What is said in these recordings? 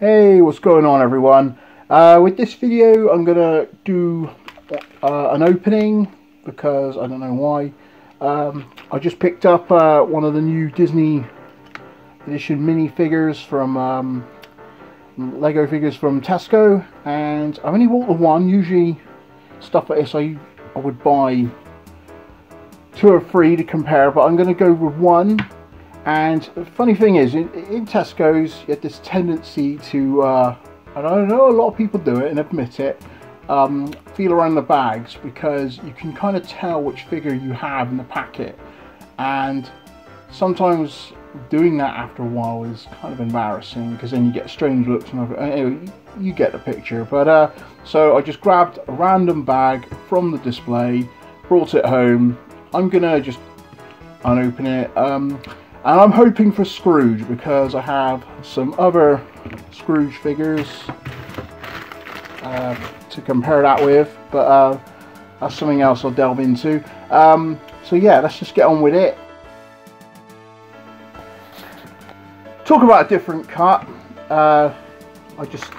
Hey, what's going on everyone? With this video I'm gonna do an opening because I don't know why. I just picked up one of the new Disney edition minifigures from Lego figures from Tesco, and I've only bought the one. Usually stuff like this I would buy two or three to compare, but I'm gonna go with one. And the funny thing is, in Tesco's, you have this tendency to, and I know a lot of people do it and admit it, feel around the bags, because you can kind of tell which figure you have in the packet. And sometimes doing that after a while is kind of embarrassing, because then you get strange looks and anyway, you get the picture. But so I just grabbed a random bag from the display, brought it home. I'm gonna just unopen it. And I'm hoping for Scrooge, because I have some other Scrooge figures to compare that with, but that's something else I'll delve into. So yeah, let's just get on with it. Talk about a different cut. I just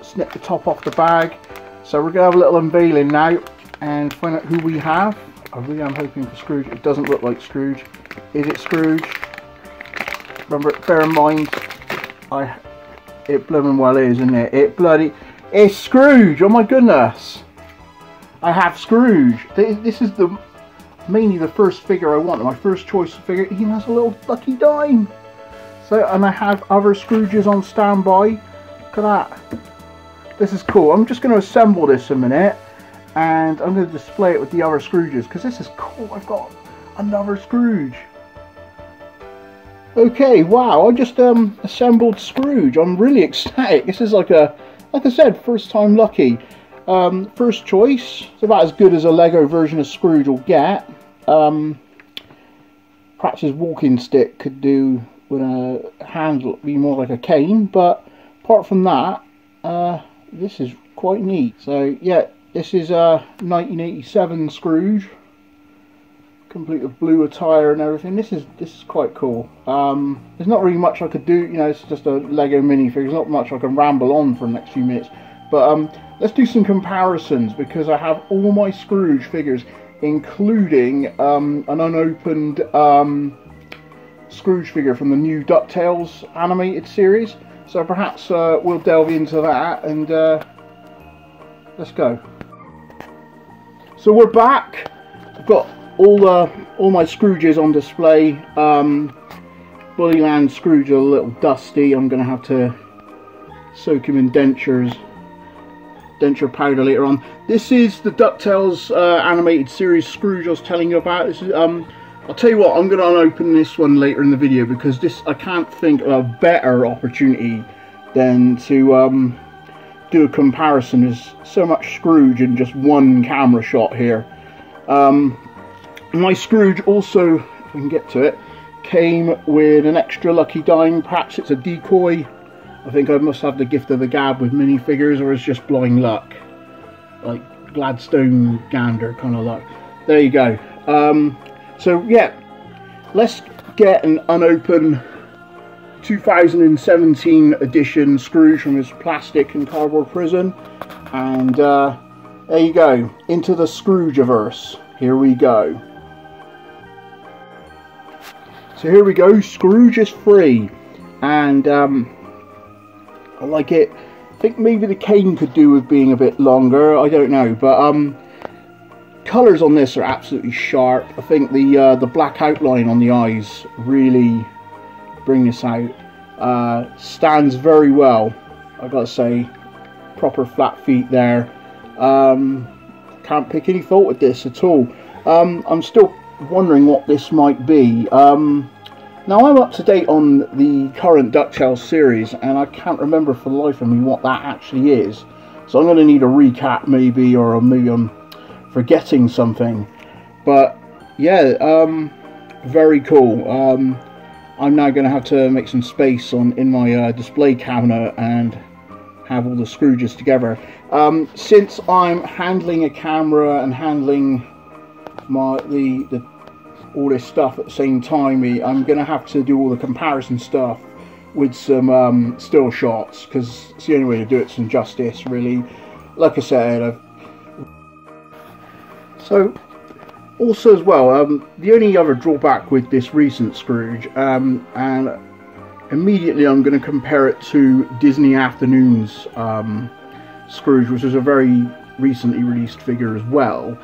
snipped the top off the bag. So we're gonna have a little unveiling now and find out who we have. I really am hoping for Scrooge. It doesn't look like Scrooge. Is it Scrooge? Remember, bear in mind, it blooming well is, isn't it? It bloody, it's Scrooge! Oh my goodness! I have Scrooge. This is mainly the first figure I want. My first choice figure. He has a little ducky dime. So, and I have other Scrooges on standby. Look at that. This is cool. I'm just going to assemble this a minute, and I'm going to display it with the other Scrooges, because this is cool. I've got another Scrooge. Okay, wow, I just assembled Scrooge. I'm really ecstatic. This is like I said, first time lucky. First choice. It's about as good as a Lego version of Scrooge will get. Perhaps his walking stick could do with a handle, be more like a cane, but apart from that, this is quite neat. So yeah, this is a 1987 Scrooge, complete with blue attire and everything. This is quite cool. There's not really much I could do, you know, it's just a Lego minifigure. There's not much I can ramble on for the next few minutes, but let's do some comparisons, because I have all my Scrooge figures, including an unopened Scrooge figure from the new DuckTales animated series. So perhaps we'll delve into that, and let's go. So we're back. I've got all my Scrooges on display. Bullyland Scrooge are a little dusty. I'm going to have to soak him in denture powder later on. This is the DuckTales animated series Scrooge I was telling you about. This is, I'll tell you what, I'm going to unopen this one later in the video, because this, I can't think of a better opportunity than to do a comparison. There's so much Scrooge in just one camera shot here. My Scrooge also, if we can get to it, came with an extra lucky dime. Perhaps it's a decoy. I think I must have the gift of the gab with minifigures, or it's just blind luck. Like Gladstone Gander kind of luck. There you go. So yeah, let's get an unopened 2017 edition Scrooge from his plastic and cardboard prison. And there you go, into the Scrooge-averse. Here we go. So here we go, Scrooge is free, and I like it. I think maybe the cane could do with being a bit longer, I don't know, but colours on this are absolutely sharp. I think the black outline on the eyes really bring this out. Stands very well, I've got to say. Proper flat feet there. Can't pick any fault with this at all. I'm still wondering what this might be. Now I'm up to date on the current DuckTales series, and I can't remember for the life of me what that actually is. So I'm going to need a recap maybe, or maybe I'm forgetting something. But yeah, very cool. I'm now going to have to make some space in my display cabinet and have all the Scrooges together. Since I'm handling a camera and handling all this stuff at the same time, I'm going to have to do all the comparison stuff with some still shots, because it's the only way to do it some justice, really. Like I said, also as well, the only other drawback with this recent Scrooge, and immediately I'm going to compare it to Disney Afternoon's Scrooge, which is a very recently released figure as well.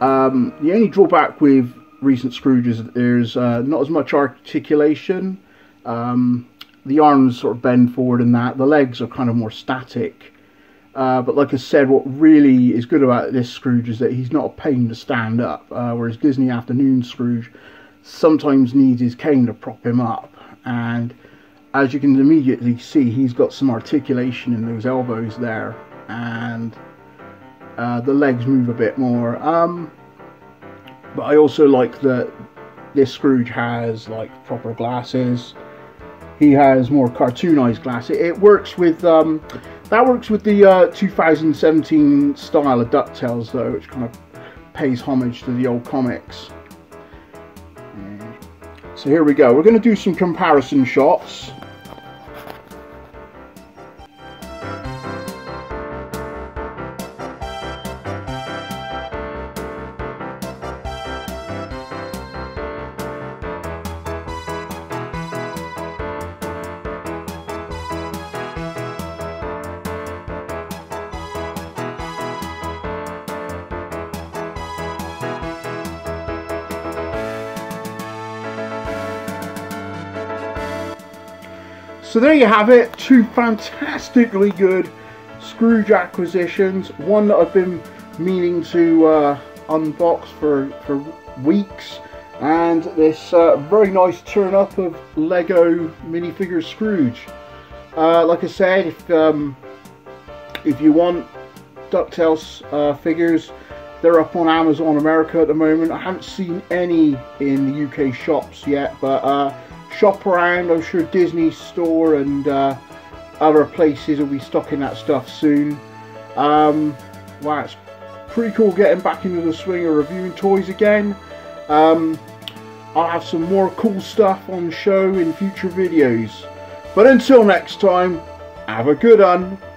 The only drawback with recent Scrooge is that there's not as much articulation. The arms sort of bend forward and that. The legs are kind of more static. But like I said, what really is good about this Scrooge is that he's not a pain to stand up, whereas Disney Afternoon Scrooge sometimes needs his cane to prop him up. And as you can immediately see, he's got some articulation in those elbows there, and the legs move a bit more. But I also like that this Scrooge has like proper glasses. He has more cartoonized glasses. It works with the 2017 style of DuckTales though, which kind of pays homage to the old comics. So here we go. We're going to do some comparison shots. So there you have it, two fantastically good Scrooge acquisitions. One that I've been meaning to unbox for weeks, and this very nice turn up of Lego minifigure Scrooge. Like I said, if you want DuckTales figures, they're up on Amazon America at the moment. I haven't seen any in the UK shops yet, but shop around. I'm sure Disney Store and other places will be stocking that stuff soon. Wow, it's pretty cool getting back into the swing of reviewing toys again. I'll have some more cool stuff on show in future videos, but until next time, have a good one.